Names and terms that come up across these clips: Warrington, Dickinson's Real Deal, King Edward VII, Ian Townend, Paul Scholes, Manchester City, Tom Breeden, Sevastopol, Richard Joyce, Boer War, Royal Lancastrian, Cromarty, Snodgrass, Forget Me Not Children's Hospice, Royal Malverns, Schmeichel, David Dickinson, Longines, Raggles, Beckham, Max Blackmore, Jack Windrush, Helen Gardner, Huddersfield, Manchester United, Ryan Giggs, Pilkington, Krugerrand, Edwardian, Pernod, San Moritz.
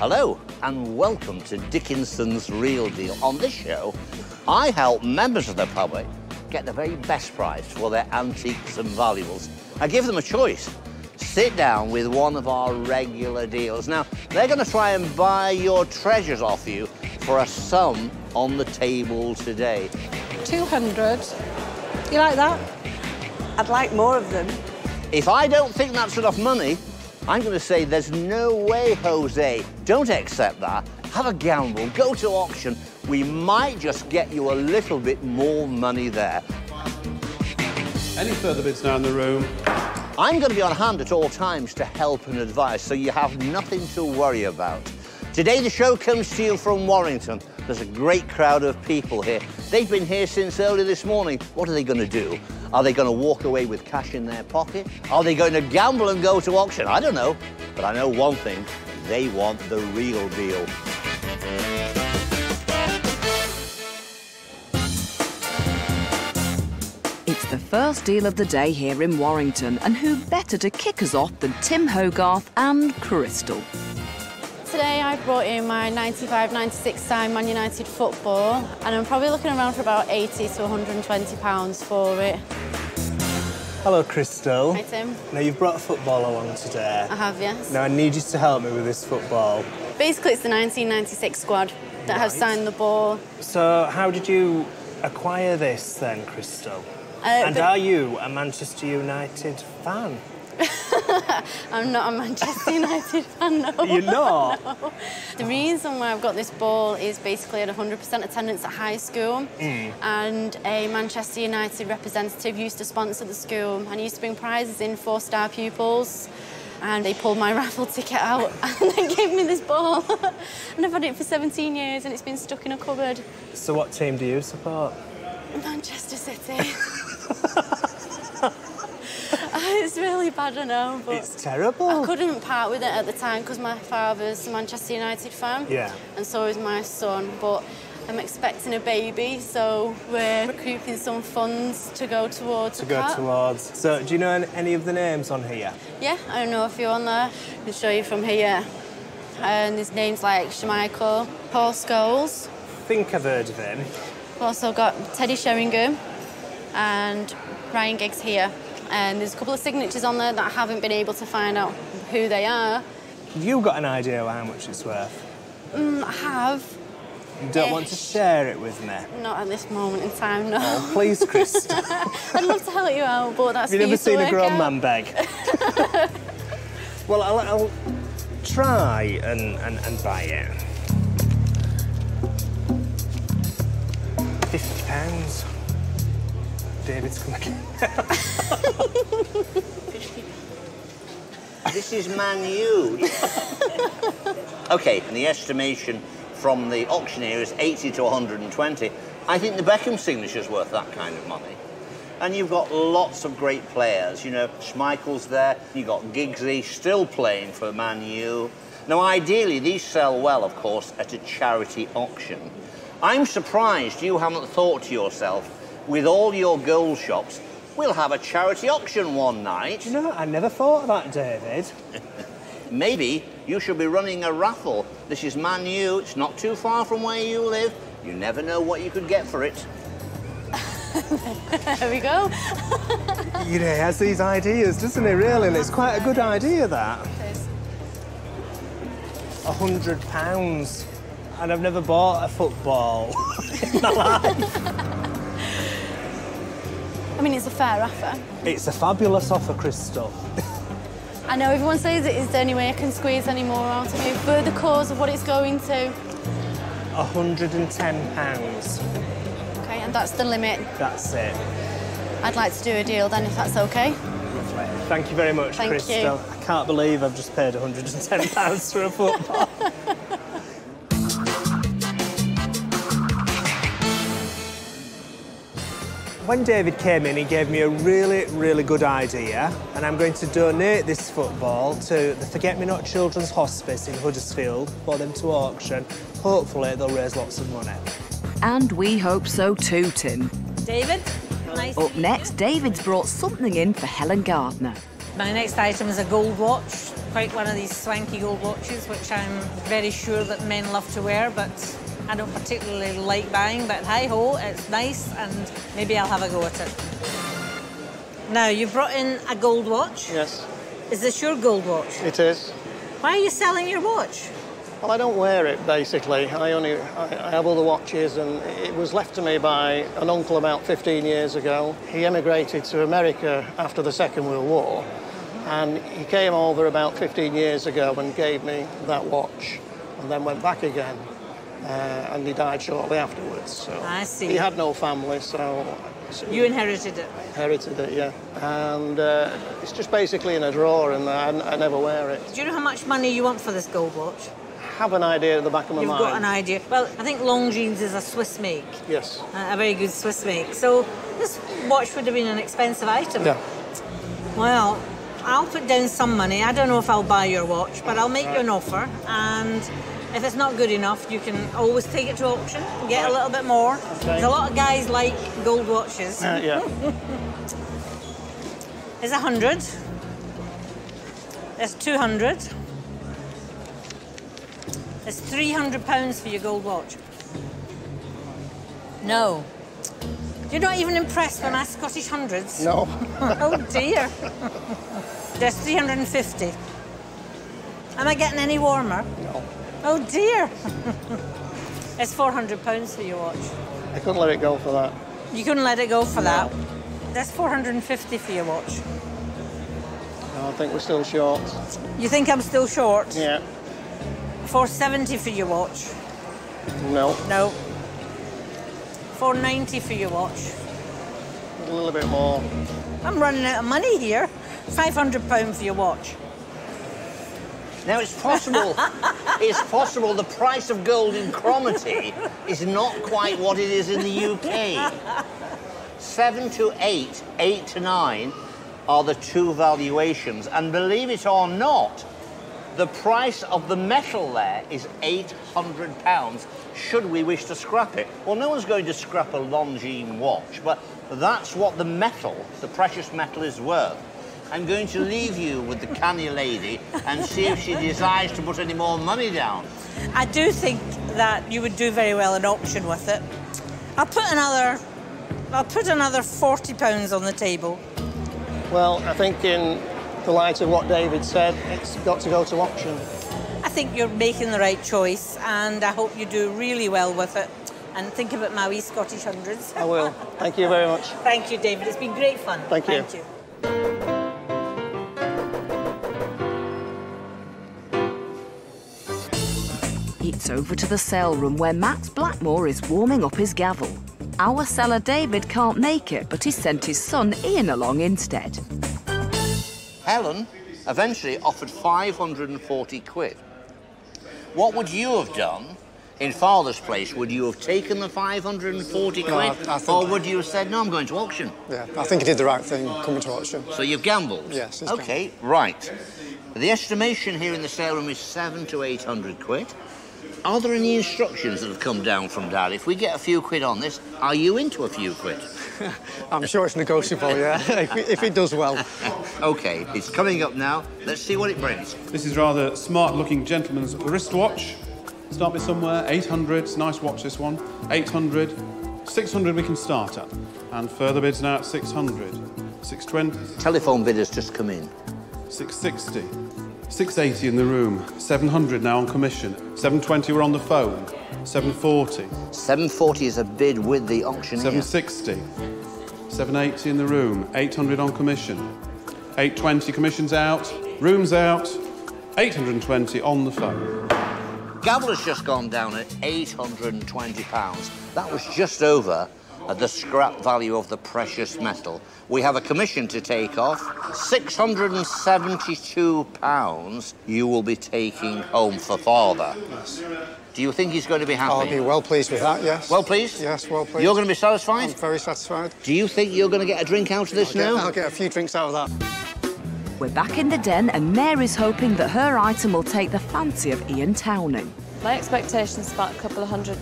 Hello and welcome to Dickinson's Real Deal. On this show, I help members of the public get the very best price for their antiques and valuables. I give them a choice. Sit down with one of our regular deals. Now, they're going to try and buy your treasures off you for a sum on the table today. 200. You like that? I'd like more of them. If I don't think that's enough money, I'm going to say there's no way, Jose. Don't accept that. Have a gamble. Go to auction. We might just get you a little bit more money there. Any further bids down the room? I'm going to be on hand at all times to help and advise, so you have nothing to worry about. Today, the show comes to you from Warrington. There's a great crowd of people here. They've been here since early this morning. What are they going to do? Are they going to walk away with cash in their pocket? Are they going to gamble and go to auction? I don't know, but I know one thing. They want the real deal. It's the first deal of the day here in Warrington, and who better to kick us off than Tim Hogarth and Crystal. Today I brought in my 95-96 signed Man United football, and I'm probably looking around for about £80 to £120 for it. Hello, Crystal. Hi, Tim. Now, you've brought a football along today. I have, yes. Now, I need you to help me with this football. Basically, it's the 1996 squad that has signed the ball. So, how did you acquire this, then, Crystal? And are you a Manchester United fan? I'm not a Manchester United fan, no. You're not? No. The reason why I've got this ball is basically at 100% attendance at high school, and a Manchester United representative used to sponsor the school and used to bring prizes in four-star pupils, and they pulled my raffle ticket out and they gave me this ball. And I've had it for 17 years and it's been stuck in a cupboard. So what team do you support? Manchester City. It's really bad, I know, but... It's terrible. I couldn't part with it at the time because my father's a Manchester United fan. Yeah. And so is my son, but I'm expecting a baby, so we're recouping some funds to go towards So, do you know any of the names on here? Yeah, I know a few on there. I can show you from here. And there's names like Schmeichel, Paul Scholes. I think I've heard of him. We've also got Teddy Sheringham and Ryan Giggs here. And there's a couple of signatures on there that I haven't been able to find out who they are. You got an idea how much it's worth? I have. You don't want to share it with me? Not at this moment in time, no. Oh, please, Crystal. I'd love to help you out, but that's Have you never seen a grown man beg? Well, I'll try and buy it. £50. David's coming in. This is Man U. OK, and the estimation from the auctioneer is 80 to 120. I think the Beckham signature's worth that kind of money. And you've got lots of great players. You know, Schmeichel's there, you've got Giggsy still playing for Man U. Now, ideally, these sell well, of course, at a charity auction. I'm surprised you haven't thought to yourself, with all your gold shops, we'll have a charity auction one night. You know, I never thought of that, David. Maybe you should be running a raffle. This is Man U. It's not too far from where you live. You never know what you could get for it. There we go. You know, he has these ideas, doesn't he, really? And it's quite a good idea, that. It is. £100. And I've never bought a football in my life. I mean, it's a fair offer. It's a fabulous offer, Crystal. I know, everyone says it. Is there any way I can squeeze any more out of you? For the cause of what it's going to? £110. OK, and that's the limit? That's it. I'd like to do a deal, then, if that's OK. Lovely. Thank you very much, Crystal. Thank you. I can't believe I've just paid £110 for a football. When David came in, he gave me a really, really good idea, and I'm going to donate this football to the Forget Me Not Children's Hospice in Huddersfield for them to auction. Hopefully, they'll raise lots of money. And we hope so too, Tim. David, nice to meet you. Up next, David's brought something in for Helen Gardner. My next item is a gold watch, quite one of these swanky gold watches, which I'm very sure that men love to wear, but I don't particularly like buying, but hi-ho, it's nice, and maybe I'll have a go at it. Now, you've brought in a gold watch. Yes. Is this your gold watch? It is. Why are you selling your watch? Well, I don't wear it, basically. I have other watches, and it was left to me by an uncle about 15 years ago. He emigrated to America after the Second World War, and he came over about 15 years ago and gave me that watch, and then went back again, and he died shortly afterwards. So I see. He had no family, so... You inherited it? I inherited it, yeah. And it's just basically in a drawer, and I never wear it. Do you know how much money you want for this gold watch? I have an idea at the back of my mind. You've got an idea. Well, I think Longines is a Swiss make. Yes. A very good Swiss make. So this watch would have been an expensive item. Yeah. Well, I'll put down some money. I don't know if I'll buy your watch, but I'll make you an offer. And if it's not good enough, you can always take it to auction, get a little bit more. Okay. There's a lot of guys like gold watches. Yeah. It's 100. It's 200. It's £300 for your gold watch. No. You're not even impressed with my Scottish hundreds? No. Oh, dear. There's 350. Am I getting any warmer? No. Oh, dear. It's £400 for your watch. I couldn't let it go for that. You couldn't let it go for that? That's 450 for your watch. No, I think we're still short. You think I'm still short? Yeah. 470 for your watch. No. No. 490 for your watch. A little bit more. I'm running out of money here. £500 for your watch. Now it's possible. It's possible the price of gold in Cromarty is not quite what it is in the UK. 7 to 8, 8 to 9 are the two valuations, and believe it or not, the price of the metal there is £800, should we wish to scrap it. Well, no one's going to scrap a Longines watch, but that's what the metal, the precious metal, is worth. I'm going to leave you with the canny lady and see if she decides to put any more money down. I do think that you would do very well in auction with it. I'll put another £40 on the table. Well, I think in the light of what David said, it's got to go to auction. I think you're making the right choice, and I hope you do really well with it. And think about my wee Scottish hundreds. I will. Thank you very much. Thank you, David. It's been great fun. Thank you. Thank you. It's over to the sale room where Max Blackmore is warming up his gavel. Our seller David can't make it, but he sent his son Ian along instead. Helen eventually offered 540 quid. What would you have done in father's place? Would you have taken the 540 quid? No, or would you have said, no, I'm going to auction? Yeah, I think he did the right thing, coming to auction. So you've gambled? Yes. OK, gambled. Right. The estimation here in the sale room is 700 to 800 quid. Are there any instructions that have come down from Dad? If we get a few quid on this, are you into a few quid? I'm sure it's negotiable, yeah, if it does well. OK, it's coming up now. Let's see what it brings. This is rather smart-looking gentleman's wristwatch. Start with somewhere, 800. It's a nice watch, this one. 800. 600 we can start at. And further bids now at 600. 620. Telephone bid has just come in. 660. 680 in the room, 700 now on commission, 720 we're on the phone, 740. 740 is a bid with the auctioneer. 760, 780 in the room, 800 on commission, 820 commission's out, room's out, 820 on the phone. Gavel has just gone down at £820. That was just over at the scrap value of the precious metal. We have a commission to take off, £672 you will be taking home for father. Yes. Do you think he's going to be happy? I'll be well pleased with that, yes. Well pleased? Yes, well pleased. You're going to be satisfied? I'm very satisfied. Do you think you're going to get a drink out of this now? I'll get a few drinks out of that. We're back in the den, and Mary's hoping that her item will take the fancy of Ian Townend. My expectation's about a couple of £100,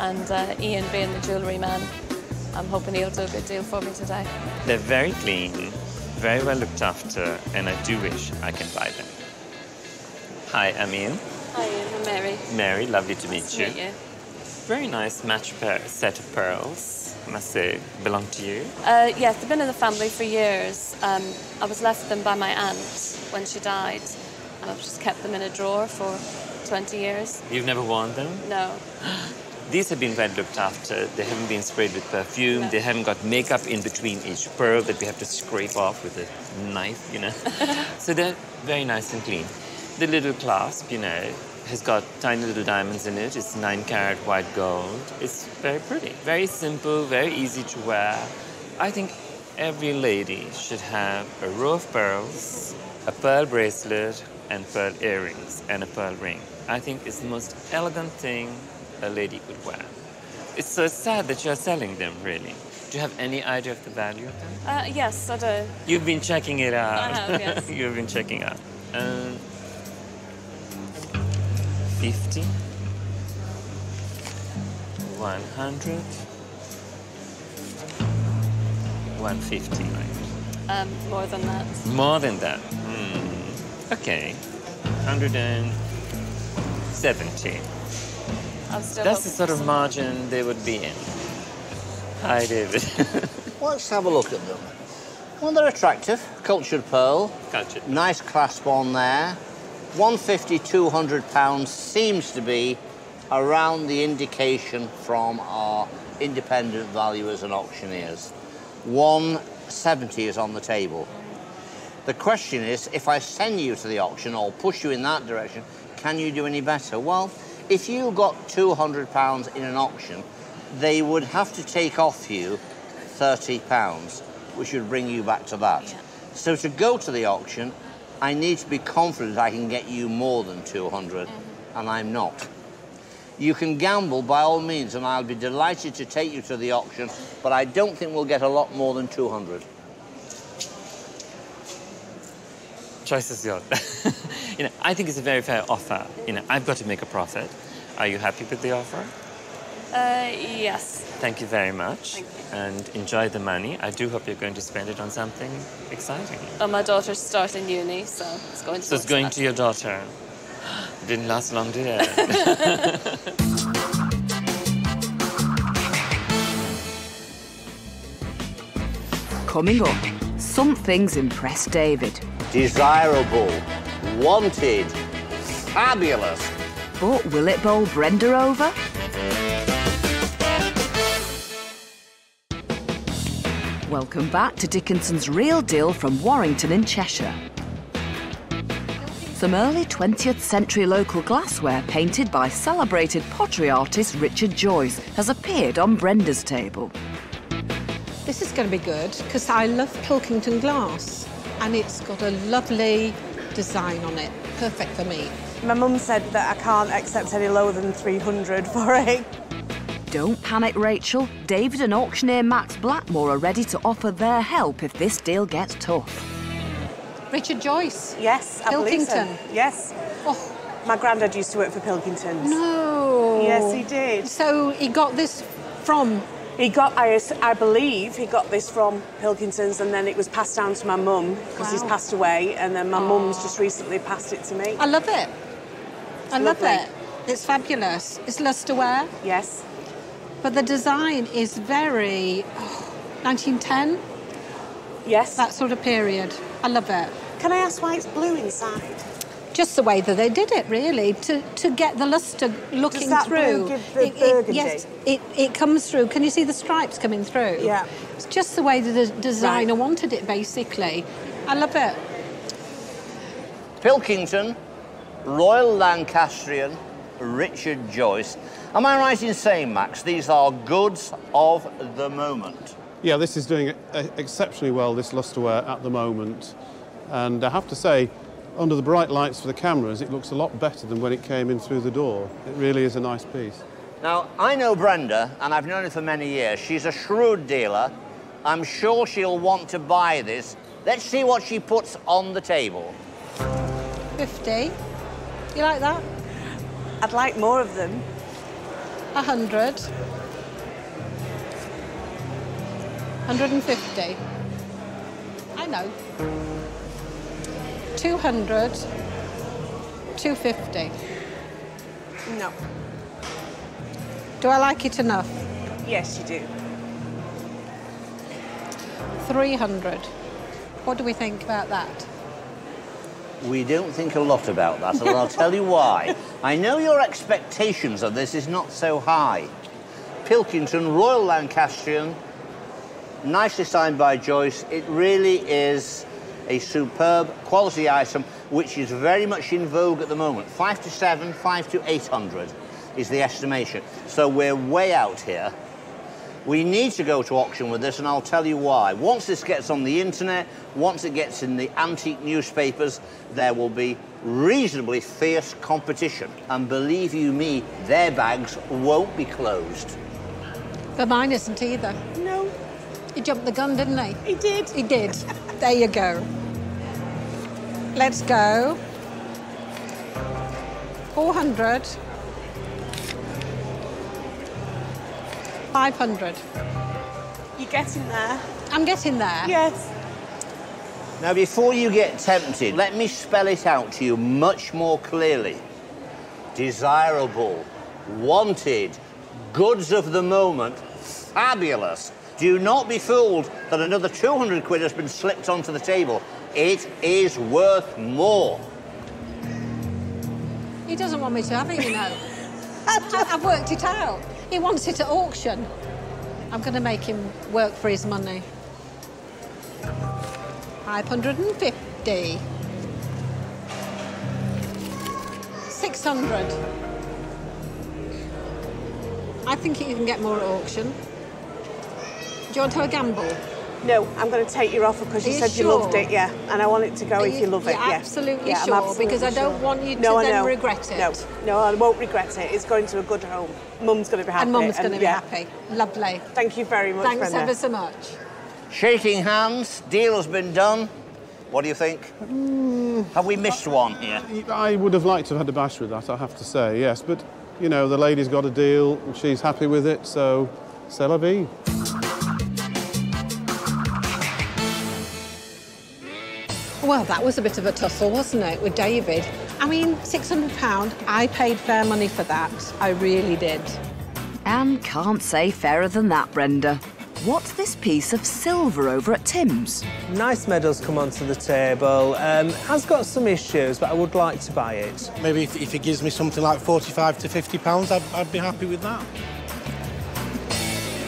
and Ian being the jewellery man, I'm hoping he'll do a good deal for me today. They're very clean. very well looked after, and I do wish I can buy them. Hi, I'm Ian. Hi, I'm Mary. Mary, lovely to meet you. Very nice set of pearls, I must say. Belong to you? Yes, they've been in the family for years. I was left them by my aunt when she died, and I've just kept them in a drawer for 20 years. You've never worn them? No. These have been well looked after. They haven't been sprayed with perfume. No. They haven't got makeup in between each pearl that we have to scrape off with a knife, you know. So they're very nice and clean. The little clasp, you know, has got tiny little diamonds in it. It's 9 carat white gold. It's very pretty, very simple, very easy to wear. I think every lady should have a row of pearls, a pearl bracelet, and pearl earrings, and a pearl ring. I think it's the most elegant thing a lady could wear. It's so sad that you're selling them, really. Do you have any idea of the value of them? Yes, I do. You've been checking it out. I have, yes. You've been checking out. 50, 100, 150, right? More than that. More than that? Hmm. Okay. 170. That's the sort of margin they would be in. Hi, David. Well, let's have a look at them. Well, they're attractive. Cultured pearl. Cultured. Nice clasp on there. 150, 200 pounds seems to be around the indication from our independent valuers and auctioneers. 170 is on the table. The question is, if I send you to the auction or push you in that direction, can you do any better? Well, if you got 200 pounds in an auction, they would have to take off you 30 pounds, which would bring you back to that. Yeah. So to go to the auction, I need to be confident I can get you more than 200, and I'm not. You can gamble by all means, and I'll be delighted to take you to the auction, but I don't think we'll get a lot more than 200. Choice is yours. You know, I think it's a very fair offer. You know, I've got to make a profit. Are you happy with the offer? Yes. Thank you very much. Thank you. And enjoy the money. I do hope you're going to spend it on something exciting. Well, my daughter's starting uni, so it's going to... So it's going to your daughter. Didn't last long, did it? Coming up, some things impressed David. Desirable, wanted, fabulous. But will it bowl Brenda over? Welcome back to Dickinson's Real Deal from Warrington in Cheshire. Some early 20th century local glassware painted by celebrated pottery artist Richard Joyce has appeared on Brenda's table. This is going to be good because I love Pilkington glass and it's got a lovely design on it, perfect for me. My mum said that I can't accept any lower than 300 for it. Don't panic, Rachel. David and auctioneer Max Blackmore are ready to offer their help if this deal gets tough. Richard Joyce? Yes, I believe so. Pilkington? Yes. Oh. My granddad used to work for Pilkington's. No. Yes, he did. So he got this from... He got, I believe, he got this from Pilkington's and then it was passed down to my mum because he's passed away and then my mum's just recently passed it to me. I love it. I love it. It's fabulous. It's lustreware. Yes. But the design is very 1910. Yes. That sort of period. I love it. Can I ask why it's blue inside? Just the way that they did it, really, to get the luster looking through. Does that blue give the burgundy? Yes, it comes through. Can you see the stripes coming through? Yeah. It's just the way that the designer wanted it, basically. I love it. Pilkington, Royal Lancastrian, Richard Joyce. Am I right in saying, Max, these are goods of the moment? Yeah, this is doing exceptionally well, this lustreware, at the moment. And I have to say, under the bright lights for the cameras, it looks a lot better than when it came in through the door. It really is a nice piece. Now, I know Brenda, and I've known her for many years. She's a shrewd dealer. I'm sure she'll want to buy this. Let's see what she puts on the table. 50. You like that? I'd like more of them. 100. 150. I I know. 200, 250. No. Do I like it enough? Yes, you do. 300. What do we think about that? We don't think a lot about that, and I'll tell you why. I know your expectations of this is not so high. Pilkington, Royal Lancastrian, nicely signed by Joyce. It really is a superb quality item, which is very much in vogue at the moment. 5 to 7, 5 to 800 is the estimation. So we're way out here. We need to go to auction with this, and I'll tell you why. Once this gets on the internet, once it gets in the antique newspapers, there will be reasonably fierce competition. And believe you me, their bags won't be closed. But mine isn't either. No. He jumped the gun, didn't he? He did. He did. There you go. Let's go. 400. 500. You're getting there. I'm getting there? Yes. Now, before you get tempted, let me spell it out to you much more clearly. Desirable, wanted, goods of the moment, fabulous. Do not be fooled that another 200 quid has been slipped onto the table. It is worth more. He doesn't want me to have it, you know. I've worked it out. He wants it at auction. I'm going to make him work for his money. 550. 600. I think you can get more at auction. Do you want to have a gamble? No, I'm going to take your offer because you said sure? You loved it, yeah. And I want it to go if you love it, yeah. Absolutely yeah, sure, absolutely because I don't want you to regret it. No, no, I won't regret it. It's going to a good home. Mum's going to be happy. And Mum's going to be happy. Lovely. Thank you very much, Brenda. Thanks ever so much. Shaking hands, deal has been done. What do you think? Have we missed one here? I would have liked to have had a bash with that, I have to say, yes. But, you know, the lady's got a deal and she's happy with it, so c'est la vie. Well, that was a bit of a tussle, wasn't it, with David? I mean, £600, I paid fair money for that. I really did. And can't say fairer than that, Brenda. What's this piece of silver over at Tim's? Nice medal's come onto the table. Has got some issues, but I would like to buy it. Maybe if it gives me something like £45 to £50, I'd be happy with that.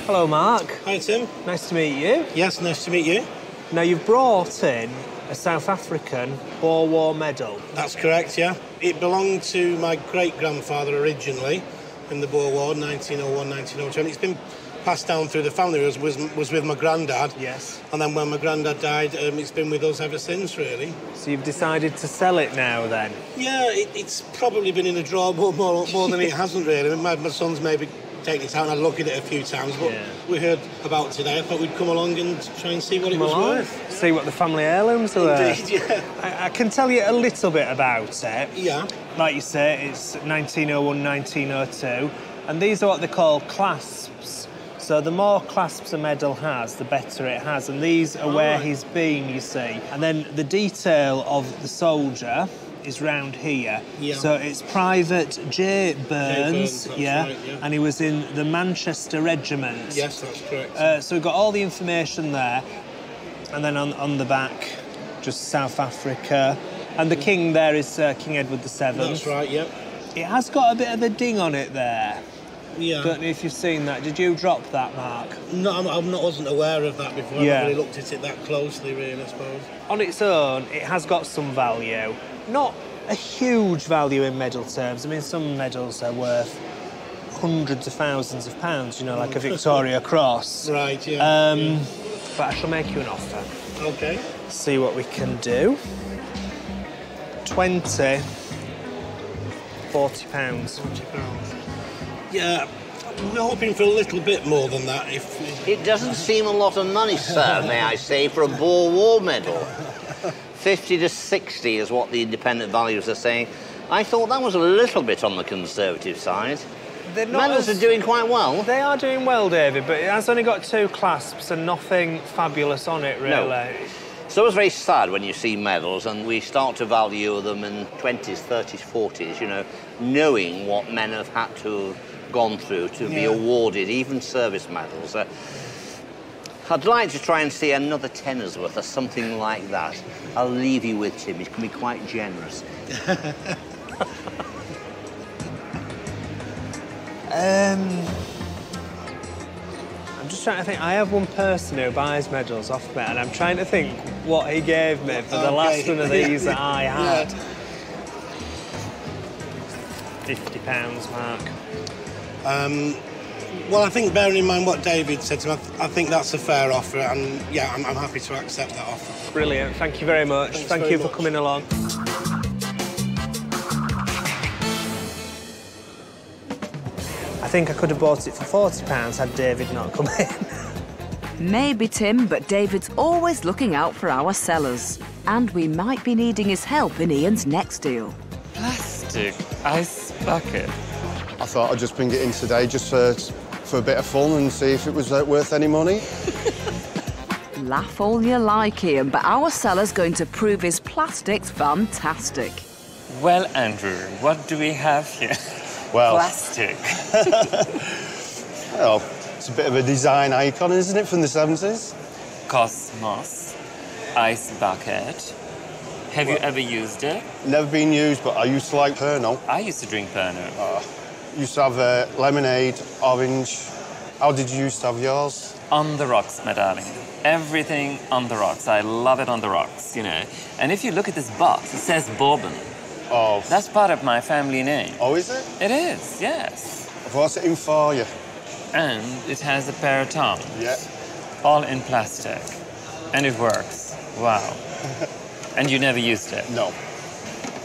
Hello, Mark. Hi, Tim. Nice to meet you. Yes, nice to meet you. Now, you've brought in a South African Boer War medal. That's correct, yeah. It belonged to my great-grandfather originally in the Boer War, 1901, 1902. It's been passed down through the family. It was with my granddad. Yes. And then when my granddad died, it's been with us ever since, really. So you've decided to sell it now, then? Yeah, it's probably been in a draw more than it hasn't, really. My son's maybe taken it out and I'd look at it a few times, but yeah. We heard about it today. I thought we'd come along and try and see what it was worth. See what the family heirlooms are worth. Indeed, yeah. I can tell you a little bit about it. Yeah. Like you say, it's 1901, 1902, and these are what they call clasps. So the more clasps a medal has, the better it has, and these are where he's been, you see. And then the detail of the soldier is round here. Yeah. So it's Private J. Burns, and he was in the Manchester Regiment. Yes, that's correct. So we've got all the information there, and then on the back, just South Africa. And the king there is King Edward VII. That's right, yep. It has got a bit of a ding on it there. Yeah. Don't know if you've seen that. Did you drop that, Mark? No, I wasn't aware of that before. Yeah. I haven't really looked at it that closely, really, I suppose. On its own, it has got some value. Not a huge value in medal terms. I mean, some medals are worth hundreds of thousands of pounds, you know, like a Victoria Cross. Right, yeah, yeah. But I shall make you an offer. OK. See what we can do. £40. £40. Yeah, we're hoping for a little bit more than that. It doesn't seem a lot of money, sir, may I say, for a Boer War medal. 50 to 60 is what the independent values are saying. I thought that was a little bit on the conservative side. Medals are doing quite well. They are doing well, David, but it has only got two clasps and nothing fabulous on it, really. No. So it was very sad when you see medals, and we start to value them in 20s, 30s, 40s, you know, knowing what men have had to have gone through to be awarded even service medals. I'd like to try and see another tenner's worth or something like that. I'll leave you with Tim. He can be quite generous. I'm just trying to think. I have one person who buys medals off me, and I'm trying to think what he gave me for the last one of these that I had. £50 mark. Well, I think, bearing in mind what David said to me, I think that's a fair offer, and, yeah, I'm happy to accept that offer. Brilliant. Thank you very much. Thank you very much for coming along. I think I could have bought it for £40 had David not come in. Maybe, Tim, but David's always looking out for our sellers, and we might be needing his help in Ian's next deal. Plastic ice bucket. I thought I'd just bring it in today just for a bit of fun and see if it was worth any money. Laugh all you like, Ian, but our seller's going to prove his plastic's fantastic. Well, Andrew, what do we have here? Well, plastic. Well, it's a bit of a design icon, isn't it, from the 70s? Cosmos, ice bucket. Have you ever used it? Never been used, but I used to like Pernod. I used to drink Pernod. Used to have lemonade, orange. How did you used to have yours? On the rocks, my darling. Everything on the rocks. I love it on the rocks, you know. And if you look at this box, it says Bourbon. Oh. That's part of my family name. Oh, is it? It is, yes. I've brought it in for you. And it has a pair of tongs. Yeah. All in plastic. And it works. Wow. And you never used it? No.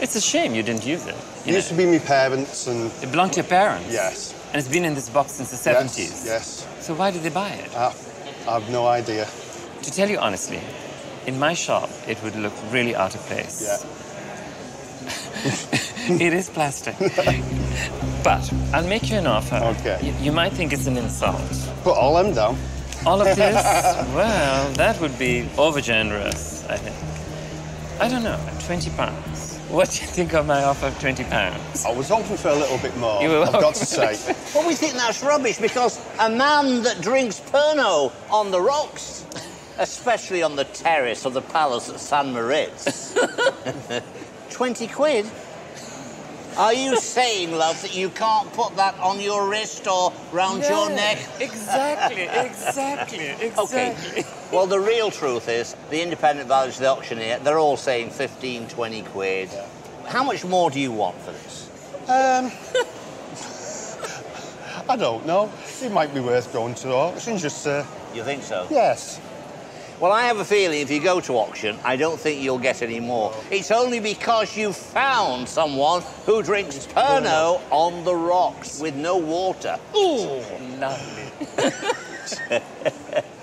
It's a shame you didn't use it. It used to be my parents and... It belonged to your parents? Yes. And it's been in this box since the 70s? Yes. So why did they buy it? I have no idea. To tell you honestly, in my shop, it would look really out of place. Yeah. It is plastic. But I'll make you an offer. OK. You might think it's an insult. Put all them down. All of this? Well, that would be overgenerous, I think. I don't know, £20. What do you think of my offer of £20? I was hoping for a little bit more, I've got to say. Well, we think that's rubbish because a man that drinks Pernod on the rocks, especially on the terrace of the palace at San Moritz, £20? Are you saying, love, that you can't put that on your wrist or round your neck? Exactly. OK. Well, the real truth is, the independent values of the auctioneer, they're all saying 15, 20 quid. Yeah. How much more do you want for this? I don't know. It might be worth going to the auction, just... You think so? Yes. Well, I have a feeling if you go to auction, I don't think you'll get any more. It's only because you found someone who drinks Pernod on the rocks with no water. Ooh, lovely.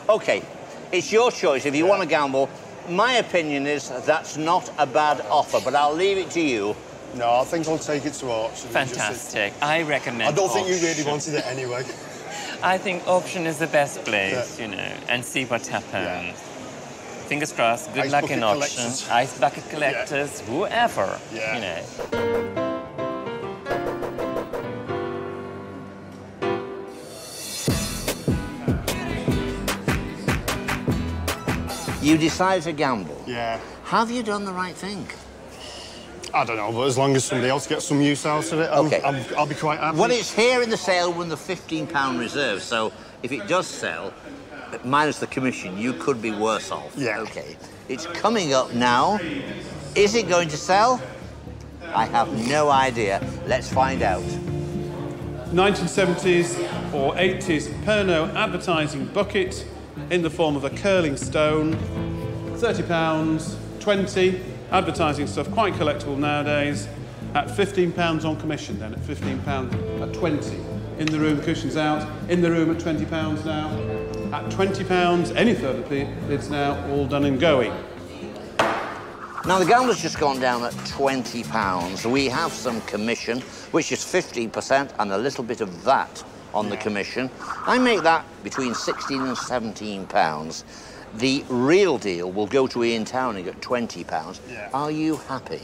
OK, it's your choice if you want to gamble. My opinion is that's not a bad offer, but I'll leave it to you. No, I think I'll take it to auction. Fantastic. I recommend auction. I don't think you really wanted it anyway. I think auction is the best place, you know, and see what happens. Yeah. Fingers crossed, good luck in auction. Ice bucket collectors, whoever, you know. You decide to gamble. Yeah. Have you done the right thing? I don't know, but as long as somebody else gets some use out of it, I'll be quite happy. Well, it's here in the sale when the £15 reserve, so if it does sell, minus the commission, you could be worse off. Yeah. OK. It's coming up now. Is it going to sell? I have no idea. Let's find out. 1970s or 80s Pernod advertising bucket in the form of a curling stone. £30, 20. Advertising stuff, quite collectible nowadays, at £15 on commission then, at £15, at 20. In the room, cushions out, in the room at £20 now. At £20, any further bids now, all done and going. Now, the gambler's just gone down at £20. We have some commission, which is 15% and a little bit of that on the commission. I make that between £16 and £17. The real deal will go to Ian Townend at £20. Yeah. Are you happy?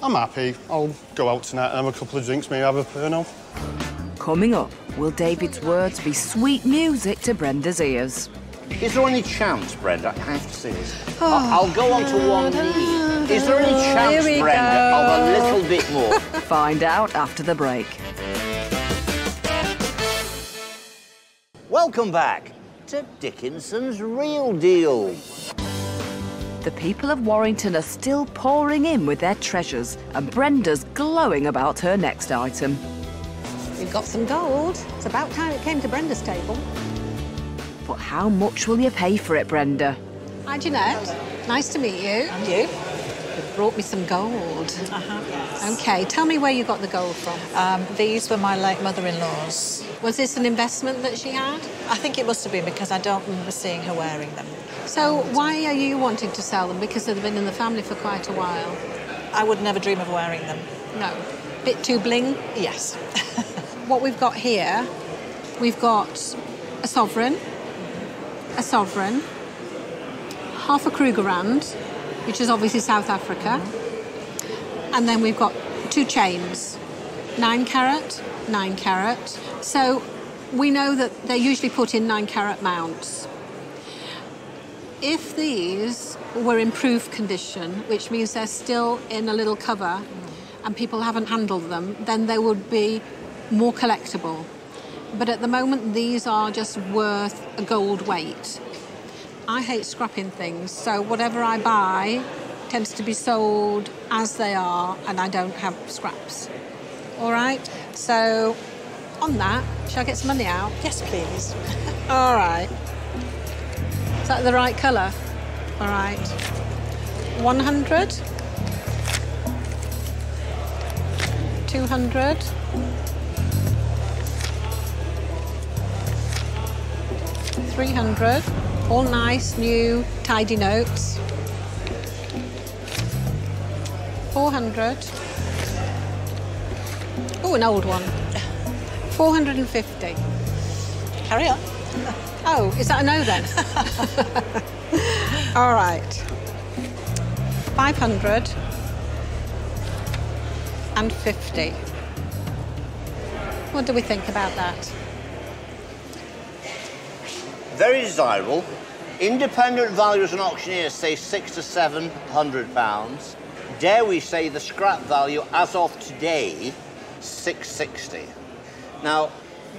I'm happy. I'll go out tonight and have a couple of drinks, maybe have a Pernod. Coming up, will David's words be sweet music to Brenda's ears? Is there any chance, Brenda? I have to say this. Oh, I'll go on to one knee. Is there any chance, Brenda, of a little bit more? Find out after the break. Welcome back to Dickinson's Real Deal. The people of Warrington are still pouring in with their treasures, and Brenda's glowing about her next item. We've got some gold. It's about time it came to Brenda's table. But how much will you pay for it, Brenda? Hi, Jeanette. Hello. Nice to meet you. And you? You've brought me some gold. Uh-huh, yes. OK, tell me where you got the gold from. These were my late mother-in-law's. Was this an investment that she had? I think it must have been, because I don't remember seeing her wearing them. So why are you wanting to sell them? Because they've been in the family for quite a while. I would never dream of wearing them. No. Bit too bling? Yes. What we've got here, we've got a sovereign, a sovereign, half a Krugerrand, which is obviously South Africa, and then we've got two chains, 9 carat, 9 carat. So we know that they're usually put in 9 carat mounts. If these were in improved condition, which means they're still in a little cover and people haven't handled them, then they would be more collectible. But at the moment, these are just worth a gold weight. I hate scrapping things, so whatever I buy tends to be sold as they are, and I don't have scraps. All right? So on that, shall I get some money out? Yes, please. All right. Is that the right colour? All right. 100. 200. 300. All nice, new, tidy notes. 400. Oh, an old one. 450. Carry on. Oh, is that a no then? All right. 550. What do we think about that? Very desirable. Independent valuers and auctioneers say £600 to £700. Dare we say the scrap value as of today, £660. Now,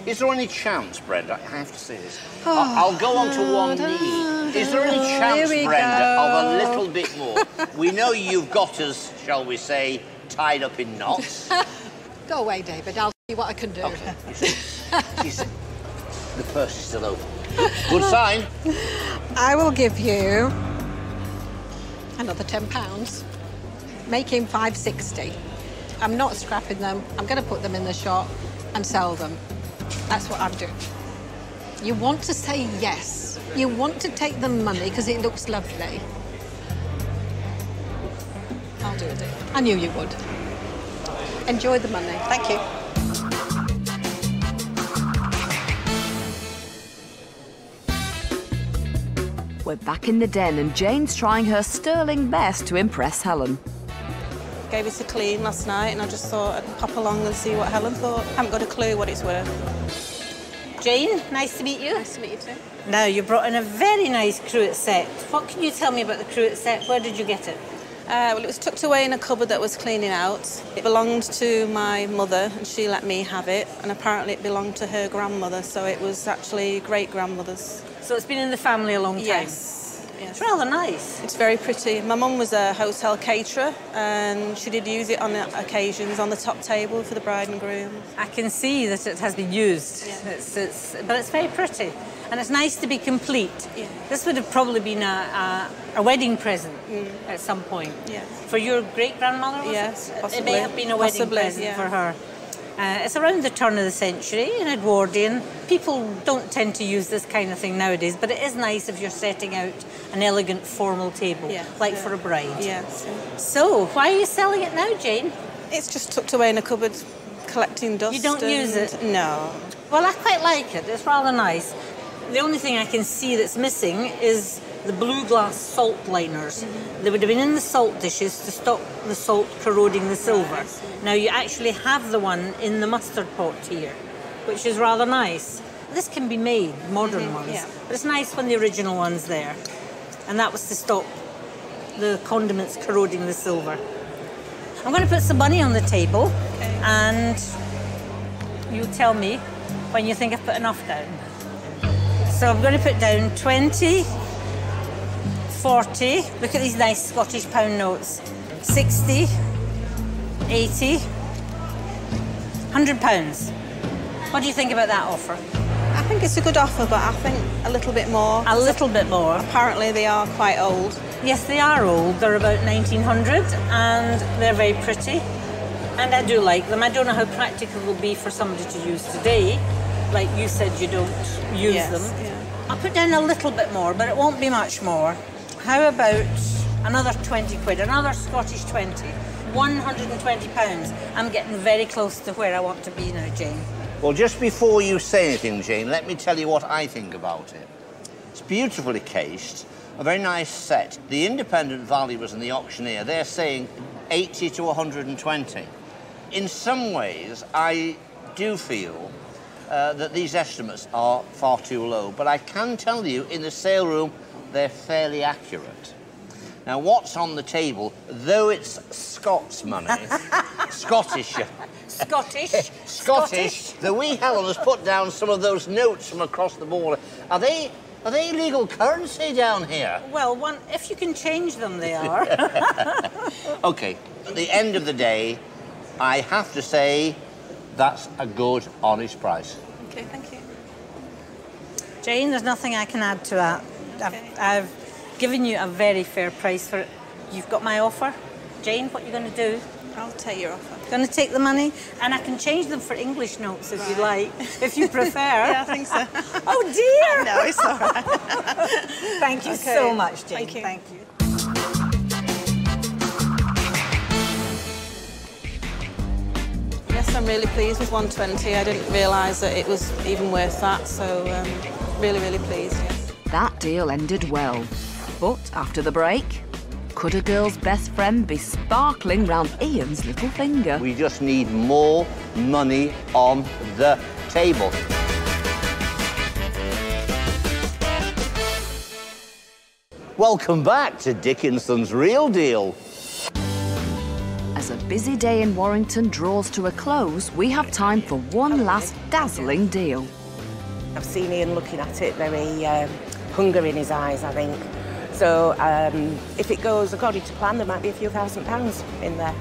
is there any chance, Brenda? I have to say this. Oh, I'll go on to one knee. Is there any chance, Brenda, of a little bit more? We know you've got us, shall we say, tied up in knots. Go away, David. I'll see what I can do. Okay. She's... The purse is still open. Good sign. I will give you another £10, making £560. I'm not scrapping them. I'm going to put them in the shop and sell them. That's what I'm doing. You want to say yes. You want to take the money because it looks lovely. I'll do it. I knew you would. Enjoy the money. Thank you. We're back in the den and Jane's trying her sterling best to impress Helen. Gave it a clean last night and I just thought I'd pop along and see what Helen thought. I haven't got a clue what it's worth. Jane, nice to meet you. Nice to meet you too. Now, you brought in a very nice cruet set. What can you tell me about the cruet set? Where did you get it? Well, it was tucked away in a cupboard that was cleaning out. It belonged to my mother and she let me have it, and apparently it belonged to her grandmother, so it was actually great-grandmother's. So it's been in the family a long time? Yes. It's rather nice. It's very pretty. My mum was a hotel caterer and she did use it on occasions on the top table for the bride and groom. I can see that it has been used, yeah. But it's very pretty and it's nice to be complete. Yeah. This would have probably been a wedding present at some point. Yeah. For your great-grandmother, was it? Possibly. It may have been a wedding present for her. It's around the turn of the century, in Edwardian. People don't tend to use this kind of thing nowadays, but it is nice if you're setting out an elegant formal table, for a bride. Yes. So, why are you selling it now, Jane? It's just tucked away in a cupboard, collecting dust. You don't use it? No. Well, I quite like it. It's rather nice. The only thing I can see that's missing is the blue glass salt liners. They would have been in the salt dishes to stop the salt corroding the silver. Now you actually have the one in the mustard pot here, which is rather nice. This can be made, modern ones, but it's nice when the original one's there. And that was to stop the condiments corroding the silver. I'm going to put some money on the table, and you'll tell me when you think I've put enough down. So I'm going to put down 20, 40, look at these nice Scottish pound notes, 60, 80, £100. What do you think about that offer? I think it's a good offer, but I think a little bit more. A little bit more? Apparently they are quite old. Yes, they are old. They're about 1900 and they're very pretty. And I do like them. I don't know how practical it will be for somebody to use today. Like you said, you don't use them. Yeah. I'll put down a little bit more, but it won't be much more. How about another 20 quid, another Scottish 20, £120. I'm getting very close to where I want to be now, Jane. Well, just before you say anything, Jane, let me tell you what I think about it. It's beautifully cased, a very nice set. The independent valuers and the auctioneer, they're saying 80 to 120. In some ways, I do feel that these estimates are far too low, but I can tell you in the sale room they're fairly accurate. Now, what's on the table, though it's Scots money, Scottish, the wee Helen has put down some of those notes from across the border. Are they legal currency down here? Well, one, if you can change them, they are. OK, at the end of the day, I have to say that's a good, honest price. OK, thank you. Jane, there's nothing I can add to that. Okay. I've given you a very fair price for it. You've got my offer. Jane, what are you going to do? I'll take your offer. Going to take the money? And I can change them for English notes if you like, if you prefer. Yeah, I think so. Oh, dear! No, it's all right. Thank you so much, Jane. Thank you. Thank you. Yes, I'm really pleased with 120. I didn't realise that it was even worth that, so really, really pleased, yes. That deal ended well. But after the break, could a girl's best friend be sparkling round Ian's little finger? We just need more money on the table. Welcome back to Dickinson's Real Deal. As a busy day in Warrington draws to a close, we have time for one last dazzling deal. I've seen Ian looking at it, very hunger in his eyes, I think. So if it goes according to plan, there might be a few £1,000s in there.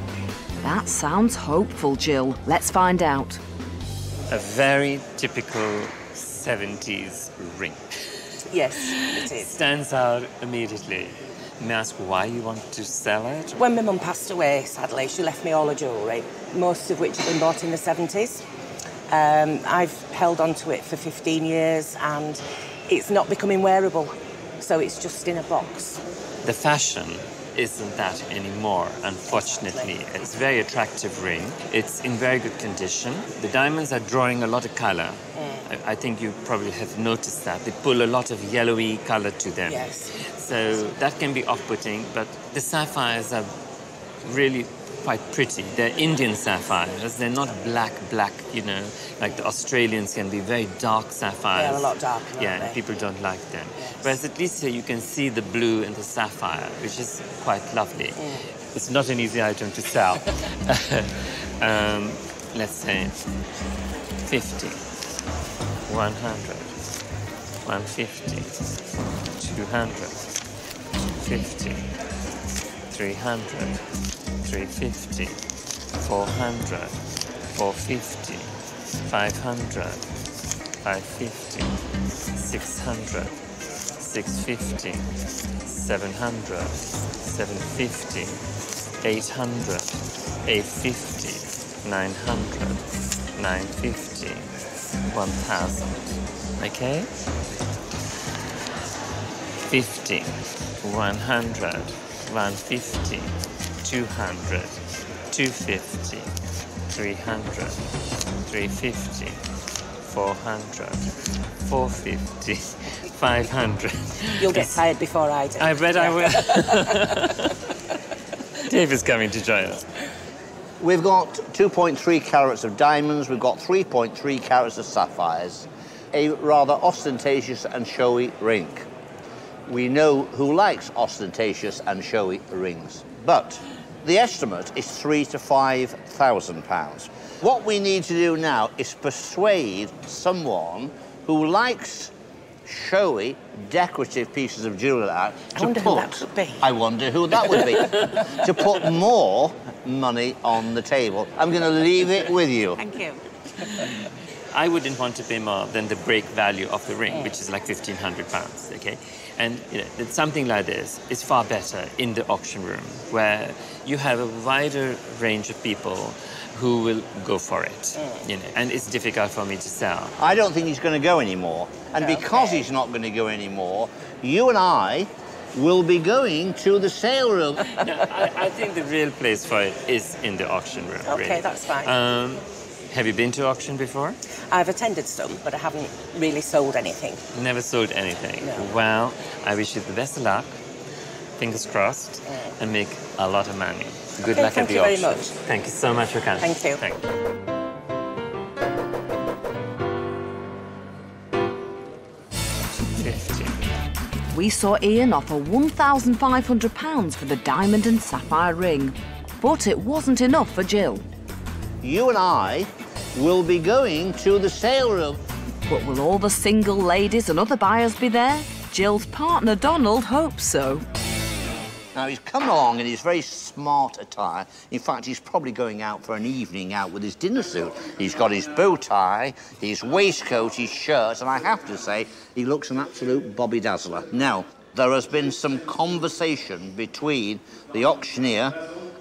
That sounds hopeful, Jill. Let's find out. A very typical 70s ring. Yes, it is. Stands out immediately. May I ask why you want to sell it? When my mum passed away, sadly, she left me all her jewellery, most of which had been bought in the 70s. I've held on to it for 15 years, and it's not becoming wearable. So it's just in a box. The fashion isn't that anymore, unfortunately. Exactly. It's a very attractive ring. It's in very good condition. The diamonds are drawing a lot of colour. Mm. I think you probably have noticed that. They pull a lot of yellowy colour to them. Yes. So that can be off-putting, but the sapphires are really quite pretty. They're Indian sapphires. They're not black, you know, like the Australians can be very dark sapphires. They're a lot darker, aren't they? And people don't like them. Yes. Whereas at least here you can see the blue and the sapphire, which is quite lovely. Mm. It's not an easy item to sell. Let's say 50, 100, 150, 200, 50, 300. 350, 400, 450, 500, 550, 600, 650, 700, 750, 800, 850, 900, 950, 1,000. Okay? 50, 100, 150. 200, 250, 300, 350, 400, 450, 500. You'll get tired before I do. I bet I will. David's coming to join us. We've got 2.3 carats of diamonds, we've got 3.3 carats of sapphires, a rather ostentatious and showy ring. We know who likes ostentatious and showy rings, but the estimate is £3,000 to £5,000. What we need to do now is persuade someone who likes showy, decorative pieces of jewellery like that to put... I wonder who that would be. I wonder who that would be. To put more money on the table. I'm going to leave it with you. Thank you. I wouldn't want to pay more than the break value of the ring, which is like £1,500, OK? And you know, something like this is far better in the auction room, where you have a wider range of people who will go for it, you know, and it's difficult for me to sell. I don't think he's going to go anymore. And because he's not going to go anymore, you and I will be going to the sale room. No, I think the real place for it is in the auction room, really. OK, that's fine. Have you been to auction before? I've attended some, but I haven't really sold anything. Never sold anything? No. Well, I wish you the best of luck, fingers crossed, and make a lot of money. Good luck at the auction. Thank you very much. Thank you so much for coming. Thank you. Thank you. We saw Ian offer £1,500 for the diamond and sapphire ring, but it wasn't enough for Jill. You and I will be going to the sale room. But will all the single ladies and other buyers be there? Jill's partner, Donald, hopes so. Now, he's come along in his very smart attire. In fact, he's probably going out for an evening out with his dinner suit. He's got his bow tie, his waistcoat, his shirt, and I have to say, he looks an absolute Bobby Dazzler. Now, there has been some conversation between the auctioneer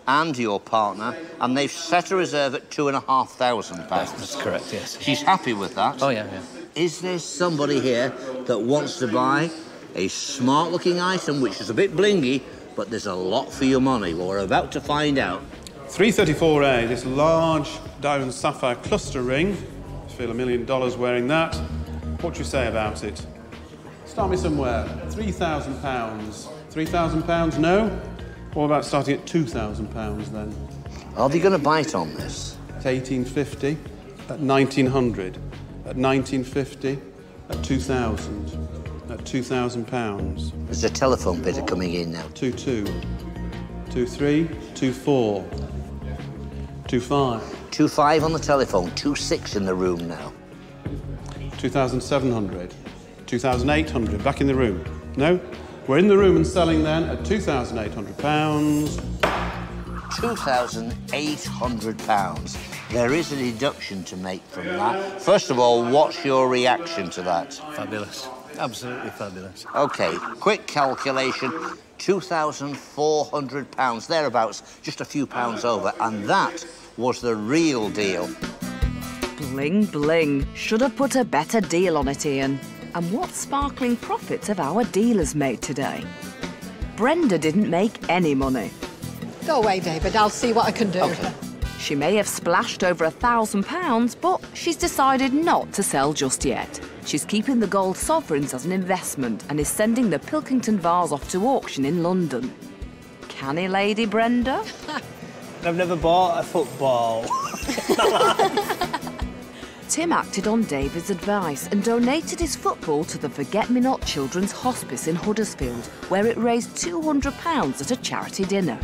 and your partner, and they've set a reserve at £2,500. That's correct, yes. She's happy with that. Oh, yeah, yeah. Is there somebody here that wants to buy a smart-looking item, which is a bit blingy, but there's a lot for your money? Well, we're about to find out. 334A, this large diamond sapphire cluster ring. I feel $1 million wearing that. What do you say about it? Start me somewhere. £3,000. £3,000, no? What about starting at £2,000 then? Are they going to bite on this? At 1850, at 1900, at 1950, at 2000. At £2,000. There's a telephone bidder coming in now. 22, 23, 24, 25. 25 on the telephone, 26 in the room now. 2,700, 2,800, back in the room. No? We're in the room and selling then at £2,800. £2,800. There is a deduction to make from that. First of all, what's your reaction to that? Fabulous. Absolutely fabulous. OK, quick calculation, £2,400, thereabouts, just a few pounds over, and that was the real deal. Bling, bling. Should have put a better deal on it, Ian. And what sparkling profits have our dealers made today? Brenda didn't make any money. Go away, David, I'll see what I can do. Okay. She may have splashed over £1,000, but she's decided not to sell just yet. She's keeping the gold sovereigns as an investment and is sending the Pilkington vase off to auction in London. Canny lady Brenda? I've never bought a football. Tim acted on David's advice and donated his football to the Forget Me Not Children's Hospice in Huddersfield, where it raised £200 at a charity dinner.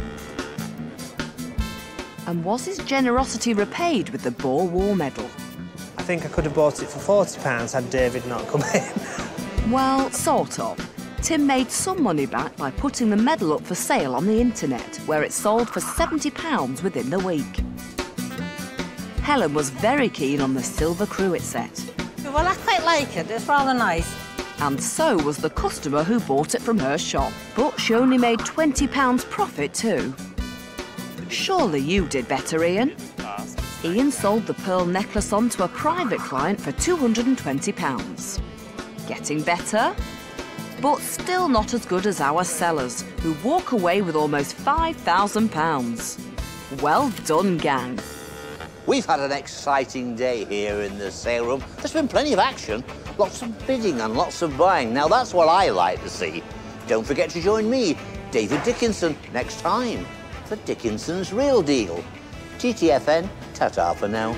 And was his generosity repaid with the Boer War medal? I think I could have bought it for £40 had David not come in. Well, sort of. Tim made some money back by putting the medal up for sale on the internet, where it sold for £70 within the week. Helen was very keen on the silver cruet set. Well, I quite like it. It's rather nice. And so was the customer who bought it from her shop. But she only made £20 profit too. Surely you did better, Ian. Ian sold the pearl necklace on to a private client for £220. Getting better, but still not as good as our sellers, who walk away with almost £5,000. Well done, gang. We've had an exciting day here in the sale room. There's been plenty of action, lots of bidding and lots of buying. Now, that's what I like to see. Don't forget to join me, David Dickinson, next time for Dickinson's Real Deal. TTFN, ta-ta for now.